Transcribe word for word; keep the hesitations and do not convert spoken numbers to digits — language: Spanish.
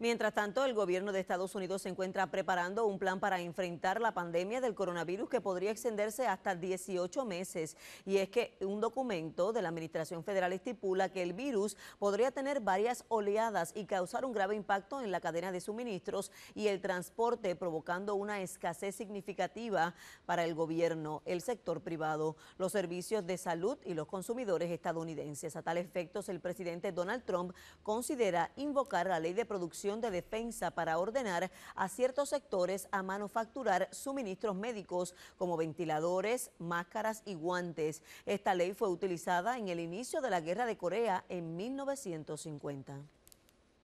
Mientras tanto, el gobierno de Estados Unidos se encuentra preparando un plan para enfrentar la pandemia del coronavirus que podría extenderse hasta dieciocho meses. Y es que un documento de la Administración Federal estipula que el virus podría tener varias oleadas y causar un grave impacto en la cadena de suministros y el transporte, provocando una escasez significativa para el gobierno, el sector privado, los servicios de salud y los consumidores estadounidenses. A tal efecto, el presidente Donald Trump considera invocar la Ley de Producción de Defensa para ordenar a ciertos sectores a manufacturar suministros médicos como ventiladores, máscaras y guantes. Esta ley fue utilizada en el inicio de la Guerra de Corea en mil novecientos cincuenta.